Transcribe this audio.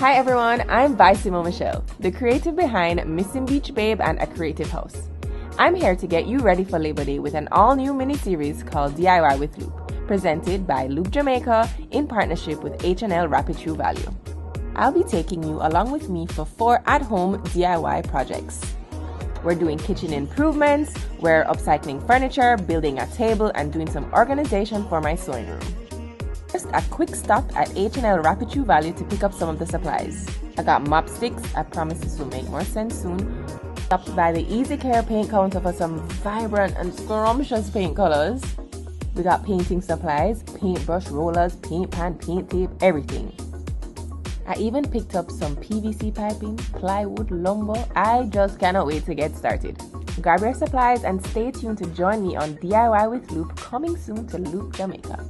Hi everyone, I'm Vi Simo Michelle, the creative behind Missing Beach Babe and A Creative House. I'm here to get you ready for Labor Day with an all-new mini-series called DIY with Loop, presented by Loop Jamaica in partnership with H&L Rapid True Value. I'll be taking you along with me for 4 at-home DIY projects. We're doing kitchen improvements, we're upcycling furniture, building a table, and doing some organization for my sewing room. First, a quick stop at H&L Rapid True Value to pick up some of the supplies. I got mop sticks, I promise this will make more sense soon. Stopped by the Easy Care paint counter for some vibrant and scrumptious paint colors. We got painting supplies, paintbrush rollers, paint pan, paint tape, everything. I even picked up some PVC piping, plywood, lumber. I just cannot wait to get started. Grab your supplies and stay tuned to join me on DIY with Loop, coming soon to Loop Jamaica.